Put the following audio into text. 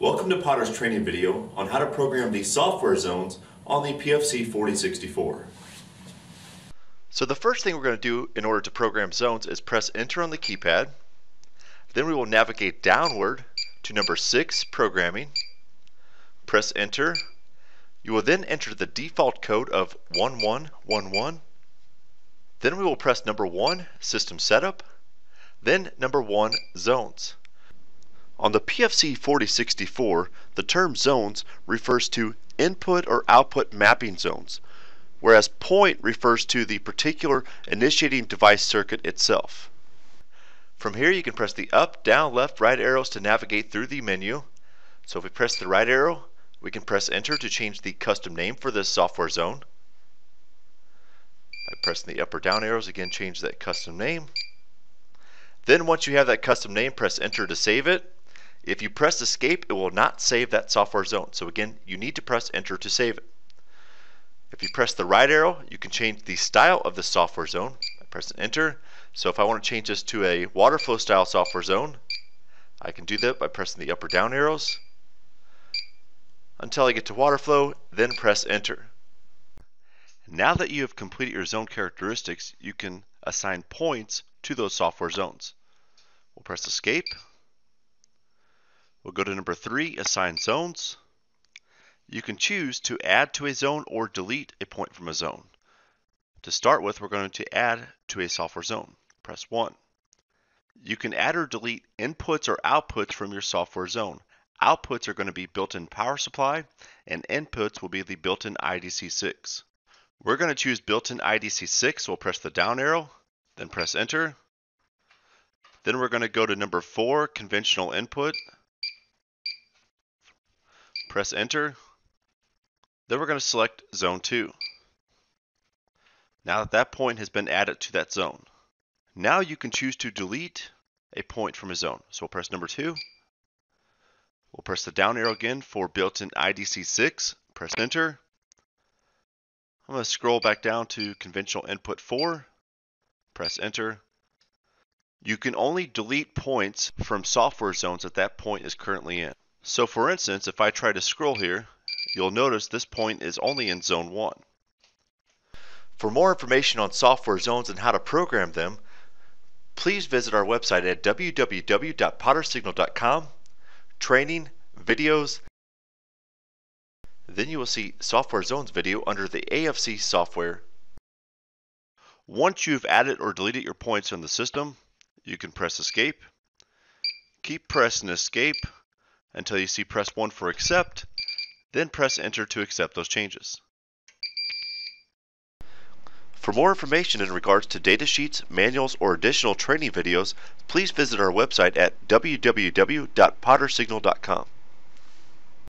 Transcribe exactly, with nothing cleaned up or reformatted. Welcome to Potter's training video on how to program the software zones on the P F C forty sixty-four. So the first thing we're going to do in order to program zones is press enter on the keypad. Then we will navigate downward to number six, programming. Press enter. You will then enter the default code of one one one one. Then we will press number one, system setup. Then number one, zones. On the P F C forty sixty-four, the term zones refers to input or output mapping zones, whereas point refers to the particular initiating device circuit itself. From here you can press the up, down, left, right arrows to navigate through the menu. So if we press the right arrow, we can press enter to change the custom name for this software zone. By pressing the up or down arrows, again change that custom name. Then once you have that custom name, press enter to save it. If you press escape, it will not save that software zone. So again, you need to press enter to save it. If you press the right arrow, you can change the style of the software zone by pressing enter. So if I want to change this to a water flow style software zone, I can do that by pressing the up or down arrows until I get to water flow, then press enter. Now that you have completed your zone characteristics, you can assign points to those software zones. We'll press escape. We'll go to number three, assign zones. You can choose to add to a zone or delete a point from a zone. To start with, we're going to add to a software zone. Press one. You can add or delete inputs or outputs from your software zone. Outputs are going to be built-in power supply, and inputs will be the built-in I D C six. We're going to choose built-in I D C six. We'll press the down arrow, then press enter. Then we're going to go to number four, conventional input. Press enter. Then we're going to select zone two. Now that that point has been added to that zone. Now you can choose to delete a point from a zone. So we'll press number two. We'll press the down arrow again for built-in I D C six. Press enter. I'm going to scroll back down to conventional input four. Press enter. You can only delete points from software zones that that point is currently in. So for instance, if I try to scroll here, you'll notice this point is only in zone one. For more information on software zones and how to program them, please visit our website at w w w dot potter signal dot com, training, videos, then you will see software zones video under the A F C software. Once you've added or deleted your points in the system, you can press escape. Keep pressing escape until you see press one for accept, then press enter to accept those changes. For more information in regards to data sheets, manuals, or additional training videos, please visit our website at w w w dot potter signal dot com.